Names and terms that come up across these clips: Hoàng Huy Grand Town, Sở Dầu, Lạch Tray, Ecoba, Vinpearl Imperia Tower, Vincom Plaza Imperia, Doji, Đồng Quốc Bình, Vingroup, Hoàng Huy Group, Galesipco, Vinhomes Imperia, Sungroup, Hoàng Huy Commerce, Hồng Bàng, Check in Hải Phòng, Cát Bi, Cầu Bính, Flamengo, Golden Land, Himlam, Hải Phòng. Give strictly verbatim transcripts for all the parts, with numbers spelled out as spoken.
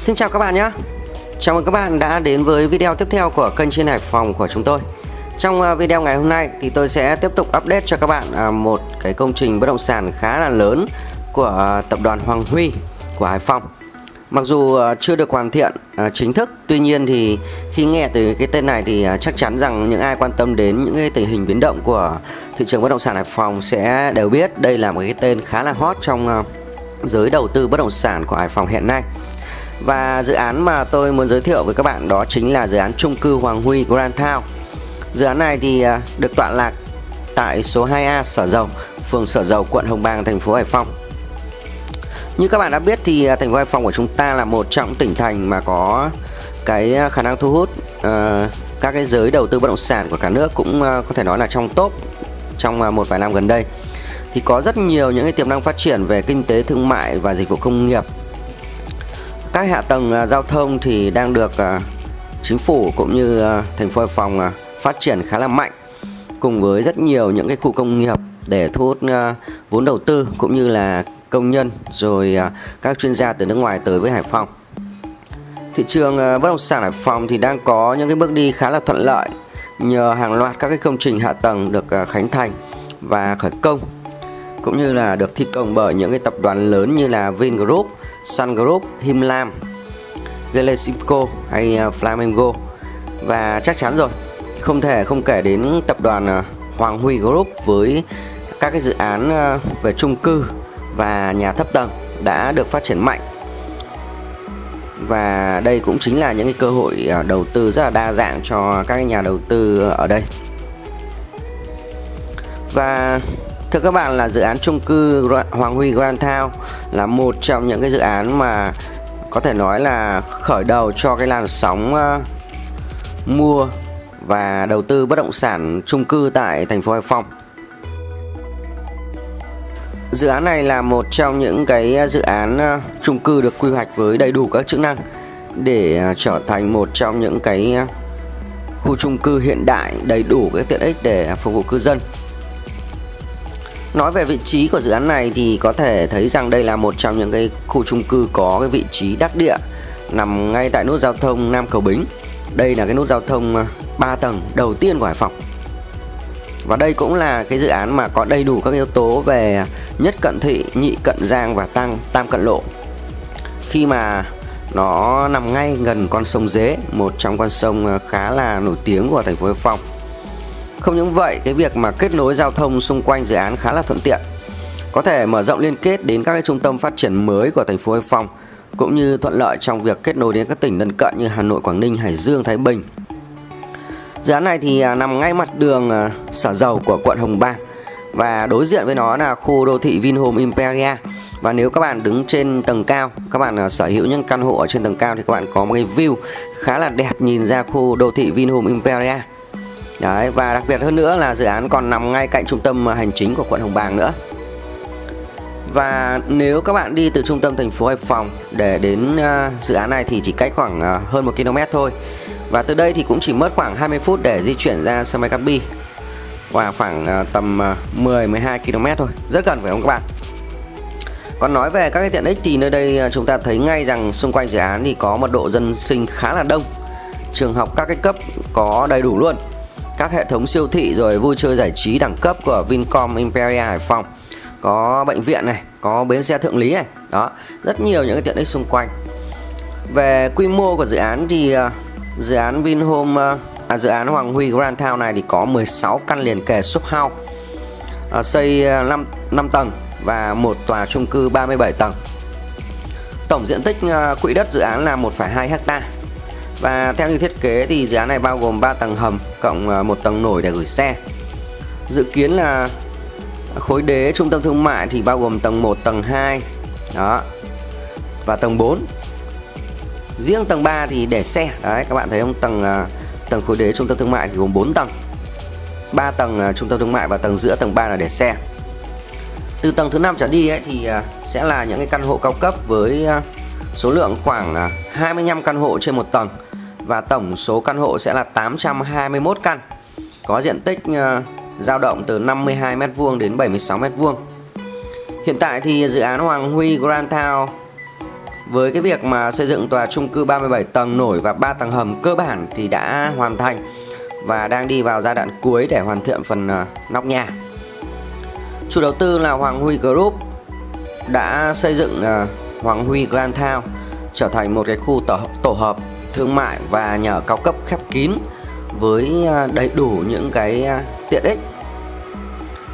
Xin chào các bạn nhé. Chào mừng các bạn đã đến với video tiếp theo của kênh Check in Hải Phòng của chúng tôi. Trong video ngày hôm nay thì tôi sẽ tiếp tục update cho các bạn một cái công trình bất động sản khá là lớn của tập đoàn Hoàng Huy của Hải Phòng. Mặc dù chưa được hoàn thiện chính thức, tuy nhiên thì khi nghe từ cái tên này thì chắc chắn rằng những ai quan tâm đến những cái tình hình biến động của thị trường bất động sản Hải Phòng sẽ đều biết đây là một cái tên khá là hot trong giới đầu tư bất động sản của Hải Phòng hiện nay. Và dự án mà tôi muốn giới thiệu với các bạn đó chính là dự án chung cư Hoàng Huy Grand Town. Dự án này thì được tọa lạc tại số hai A Sở Dầu, phường Sở Dầu, quận Hồng Bàng, thành phố Hải Phòng. Như các bạn đã biết thì thành phố Hải Phòng của chúng ta là một trong tỉnh thành mà có cái khả năng thu hút uh, các cái giới đầu tư bất động sản của cả nước, cũng uh, có thể nói là trong top trong uh, một vài năm gần đây. Thì có rất nhiều những cái tiềm năng phát triển về kinh tế, thương mại và dịch vụ công nghiệp. Các hạ tầng uh, giao thông thì đang được uh, chính phủ cũng như uh, thành phố Hải Phòng uh, phát triển khá là mạnh, cùng với rất nhiều những cái khu công nghiệp để thu hút uh, vốn đầu tư cũng như là công nhân rồi các chuyên gia từ nước ngoài tới với Hải Phòng. Thị trường bất động sản Hải Phòng thì đang có những cái bước đi khá là thuận lợi nhờ hàng loạt các cái công trình hạ tầng được khánh thành và khởi công, cũng như là được thi công bởi những cái tập đoàn lớn như là Vingroup, Sungroup, Himlam, Galesipco hay Flamengo. Và chắc chắn rồi, không thể không kể đến tập đoàn Hoàng Huy Group với các cái dự án về chung cư và nhà thấp tầng đã được phát triển mạnh. Và đây cũng chính là những cái cơ hội đầu tư rất là đa dạng cho các nhà đầu tư ở đây. Và thưa các bạn, là dự án chung cư Hoàng Huy Grand Town là một trong những cái dự án mà có thể nói là khởi đầu cho cái làn sóng mua và đầu tư bất động sản chung cư tại thành phố Hải Phòng. Dự án này là một trong những cái dự án chung cư được quy hoạch với đầy đủ các chức năng để trở thành một trong những cái khu chung cư hiện đại đầy đủ các tiện ích để phục vụ cư dân. Nói về vị trí của dự án này thì có thể thấy rằng đây là một trong những cái khu chung cư có cái vị trí đắc địa, nằm ngay tại nút giao thông Nam Cầu Bính. Đây là cái nút giao thông ba tầng đầu tiên của Hải Phòng. Và đây cũng là cái dự án mà có đầy đủ các yếu tố về nhất cận thị, nhị cận giang và tăng tam cận lộ, khi mà nó nằm ngay gần con sông Dế, một trong con sông khá là nổi tiếng của thành phố Hải Phòng. Không những vậy, cái việc mà kết nối giao thông xung quanh dự án khá là thuận tiện, có thể mở rộng liên kết đến các cái trung tâm phát triển mới của thành phố Hải Phòng, cũng như thuận lợi trong việc kết nối đến các tỉnh lân cận như Hà Nội, Quảng Ninh, Hải Dương, Thái Bình. Dự án này thì nằm ngay mặt đường Sở Dầu của quận Hồng Bàng, và đối diện với nó là khu đô thị Vinhomes Imperia. Và nếu các bạn đứng trên tầng cao, các bạn sở hữu những căn hộ ở trên tầng cao thì các bạn có một cái view khá là đẹp nhìn ra khu đô thị Vinhomes Imperia. Đấy, và đặc biệt hơn nữa là dự án còn nằm ngay cạnh trung tâm hành chính của quận Hồng Bàng nữa. Và nếu các bạn đi từ trung tâm thành phố Hải Phòng để đến dự án này thì chỉ cách khoảng hơn một ki lô mét thôi. Và từ đây thì cũng chỉ mất khoảng hai mươi phút để di chuyển ra sân bay Cát Bi, và khoảng tầm mười đến mười hai ki lô mét thôi, rất gần phải không các bạn? Còn nói về các cái tiện ích thì nơi đây chúng ta thấy ngay rằng xung quanh dự án thì có mật độ dân sinh khá là đông, trường học các cái cấp có đầy đủ luôn, các hệ thống siêu thị rồi vui chơi giải trí đẳng cấp của Vincom Imperia Hải Phòng, có bệnh viện này, có bến xe Thượng Lý này, đó, rất nhiều những cái tiện ích xung quanh. Về quy mô của dự án thì dự án Vinhome, à, dự án Hoàng Huy Grand Town này thì có mười sáu căn liền kề shop house, à, xây năm tầng và một tòa chung cư ba mươi bảy tầng. Tổng diện tích à, quỹ đất dự án là một phẩy hai héc ta. Và theo như thiết kế thì dự án này bao gồm ba tầng hầm cộng một à, tầng nổi để gửi xe. Dự kiến là khối đế trung tâm thương mại thì bao gồm tầng một, tầng hai đó và tầng bốn. Riêng tầng ba thì để xe. Đấy, các bạn thấy không, tầng tầng khối đế trung tâm thương mại thì gồm bốn tầng. ba tầng trung tâm thương mại và tầng giữa tầng ba là để xe. Từ tầng thứ năm trở đi ấy, thì sẽ là những cái căn hộ cao cấp với số lượng khoảng hai mươi lăm căn hộ trên một tầng, và tổng số căn hộ sẽ là tám trăm hai mươi mốt căn. Có diện tích dao động từ năm mươi hai mét vuông đến bảy mươi sáu mét vuông. Hiện tại thì dự án Hoàng Huy Grand Town Với cái việc mà xây dựng tòa chung cư ba mươi bảy tầng nổi và ba tầng hầm cơ bản thì đã hoàn thành và đang đi vào giai đoạn cuối để hoàn thiện phần nóc nhà. Chủ đầu tư là Hoàng Huy Group đã xây dựng Hoàng Huy Grand Town trở thành một cái khu tổ, tổ hợp thương mại và nhà ở cao cấp khép kín với đầy đủ những cái tiện ích.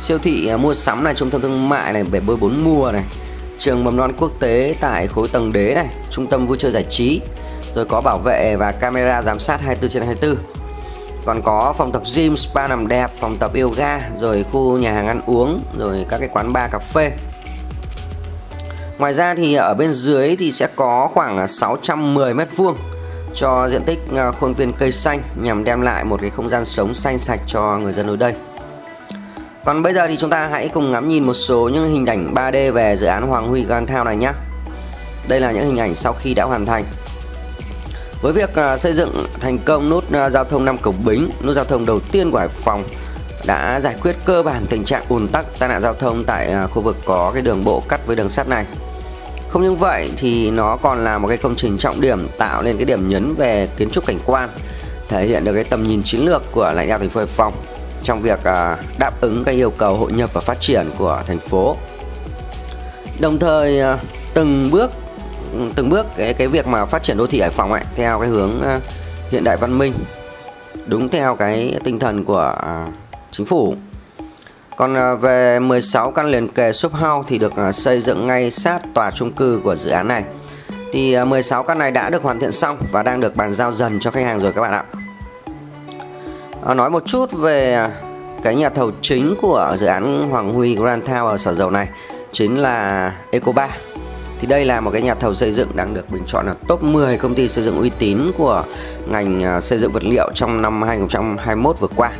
Siêu thị mua sắm này, trung tâm thương mại này, bể bơi bốn mùa này, trường mầm non quốc tế tại khối tầng đế này, trung tâm vui chơi giải trí, rồi có bảo vệ và camera giám sát hai mươi tư trên hai mươi tư. Còn có phòng tập gym, spa nằm đẹp, phòng tập yoga, rồi khu nhà hàng ăn uống, rồi các cái quán bar, cà phê. Ngoài ra thì ở bên dưới thì sẽ có khoảng sáu trăm mười mét vuông cho diện tích khuôn viên cây xanh nhằm đem lại một cái không gian sống xanh sạch cho người dân ở đây. Còn bây giờ thì chúng ta hãy cùng ngắm nhìn một số những hình ảnh ba D về dự án Hoàng Huy Grand Town này nhé. Đây là những hình ảnh sau khi đã hoàn thành. Với việc xây dựng thành công nút giao thông năm Cầu Bính, nút giao thông đầu tiên của Hải Phòng, đã giải quyết cơ bản tình trạng ùn tắc, tai nạn giao thông tại khu vực có cái đường bộ cắt với đường sắt này. Không những vậy thì nó còn là một cái công trình trọng điểm tạo nên cái điểm nhấn về kiến trúc cảnh quan, thể hiện được cái tầm nhìn chiến lược của lãnh đạo thành phố Hải Phòng trong việc đáp ứng các yêu cầu hội nhập và phát triển của thành phố. Đồng thời từng bước từng bước cái cái việc mà phát triển đô thị Hải Phòng ấy theo cái hướng hiện đại văn minh, đúng theo cái tinh thần của chính phủ. Còn về mười sáu căn liền kề shop house thì được xây dựng ngay sát tòa chung cư của dự án này. Thì mười sáu căn này đã được hoàn thiện xong và đang được bàn giao dần cho khách hàng rồi các bạn ạ. Nói một chút về cái nhà thầu chính của dự án Hoàng Huy Grand Town ở Sở Dầu này, chính là Ecoba. Thì đây là một cái nhà thầu xây dựng đang được bình chọn là top mười công ty xây dựng uy tín của ngành xây dựng vật liệu trong năm hai nghìn không trăm hai mươi mốt vừa qua.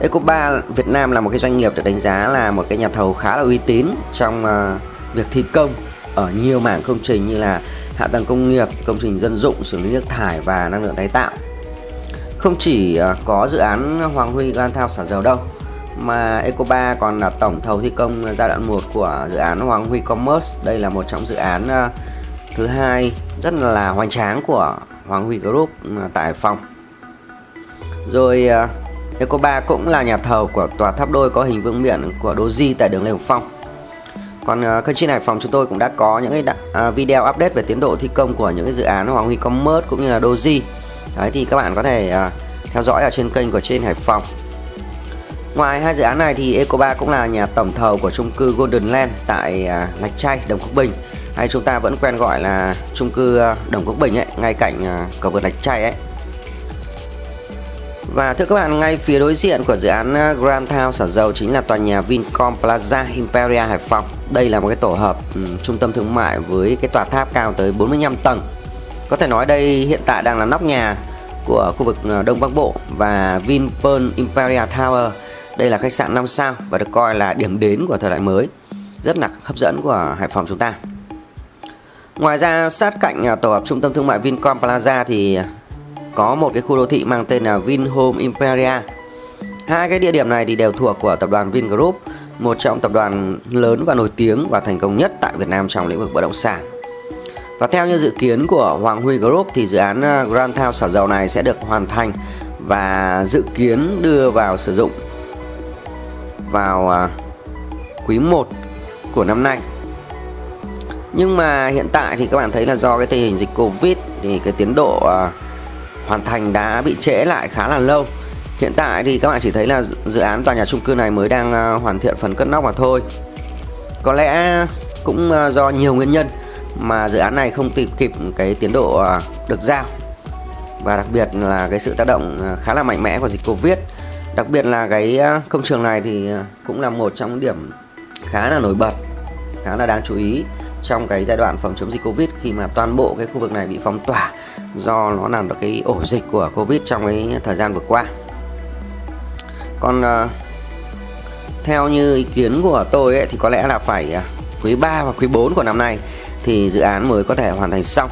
Ecoba Việt Nam là một cái doanh nghiệp được đánh giá là một cái nhà thầu khá là uy tín trong việc thi công ở nhiều mảng công trình như là hạ tầng công nghiệp, công trình dân dụng, xử lý nước thải và năng lượng tái tạo. Không chỉ có dự án Hoàng Huy Grand Town Sở Dầu đâu, mà Ecoba còn là tổng thầu thi công giai đoạn một của dự án Hoàng Huy Commerce. Đây là một trong dự án thứ hai rất là hoành tráng của Hoàng Huy Group tại Hải Phòng. Rồi Ecoba cũng là nhà thầu của tòa tháp đôi có hình vương miện của Doji tại đường Lê Hồng Phong. Còn kênh trên Hải Phòng chúng tôi cũng đã có những cái đa, uh, video update về tiến độ thi công của những cái dự án Hoàng Huy Commerce cũng như là Doji. Đấy thì các bạn có thể uh, theo dõi ở trên kênh của trên Hải Phòng. Ngoài hai dự án này thì Ecoba cũng là nhà tổng thầu của chung cư Golden Land tại uh, Lạch Tray, Đồng Quốc Bình, hay chúng ta vẫn quen gọi là chung cư uh, Đồng Quốc Bình ấy, ngay cạnh uh, cầu vượt Lạch Tray ấy. Và thưa các bạn, ngay phía đối diện của dự án Grand Town Sở Dầu chính là tòa nhà Vincom Plaza Imperia Hải Phòng. Đây là một cái tổ hợp um, trung tâm thương mại với cái tòa tháp cao tới bốn mươi lăm tầng. Có thể nói đây hiện tại đang là nóc nhà của khu vực Đông Bắc Bộ và Vinpearl Imperia Tower. Đây là khách sạn năm sao và được coi là điểm đến của thời đại mới, rất là hấp dẫn của Hải Phòng chúng ta. Ngoài ra sát cạnh tổ hợp trung tâm thương mại Vincom Plaza thì có một cái khu đô thị mang tên là Vinhomes Imperia. Hai cái địa điểm này thì đều thuộc của tập đoàn Vingroup, một trong tập đoàn lớn và nổi tiếng và thành công nhất tại Việt Nam trong lĩnh vực bất động sản. Và theo như dự kiến của Hoàng Huy Group thì dự án Grand Town Sở Dầu này sẽ được hoàn thành và dự kiến đưa vào sử dụng vào quý một của năm nay. Nhưng mà hiện tại thì các bạn thấy là do cái tình hình dịch Covid thì cái tiến độ hoàn thành đã bị trễ lại khá là lâu. Hiện tại thì các bạn chỉ thấy là dự án tòa nhà chung cư này mới đang hoàn thiện phần cất nóc mà thôi. Có lẽ cũng do nhiều nguyên nhân mà dự án này không kịp kịp cái tiến độ được giao, và đặc biệt là cái sự tác động khá là mạnh mẽ của dịch Covid. Đặc biệt là cái công trường này thì cũng là một trong những điểm khá là nổi bật, khá là đáng chú ý trong cái giai đoạn phòng chống dịch Covid, khi mà toàn bộ cái khu vực này bị phong tỏa do nó làm được cái ổ dịch của Covid trong cái thời gian vừa qua. Còn uh, theo như ý kiến của tôi ấy, thì có lẽ là phải uh, quý ba và quý bốn của năm nay thì dự án mới có thể hoàn thành xong.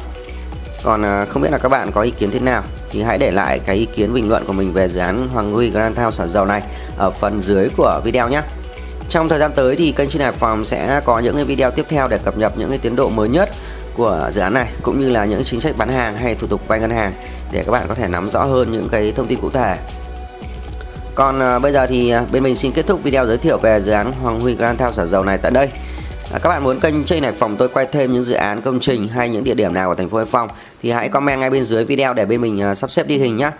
Còn uh, không biết là các bạn có ý kiến thế nào thì hãy để lại cái ý kiến bình luận của mình về dự án Hoàng Huy Grand Town Sở Dầu này ở phần dưới của video nhé. Trong thời gian tới thì kênh Check in Hải Phòng sẽ có những cái video tiếp theo để cập nhật những cái tiến độ mới nhất của dự án này, cũng như là những chính sách bán hàng hay thủ tục vay ngân hàng để các bạn có thể nắm rõ hơn những cái thông tin cụ thể. Còn bây giờ thì bên mình xin kết thúc video giới thiệu về dự án Hoàng Huy Grand Town Sở Dầu này tại đây. Các bạn muốn kênh Check in Hải Phòng tôi quay thêm những dự án công trình hay những địa điểm nào ở thành phố Hải Phòng thì hãy comment ngay bên dưới video để bên mình sắp xếp đi hình nhé.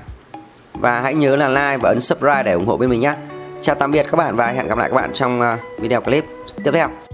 Và hãy nhớ là like và ấn subscribe để ủng hộ bên mình nhé. Chào tạm biệt các bạn và hẹn gặp lại các bạn trong video clip tiếp theo.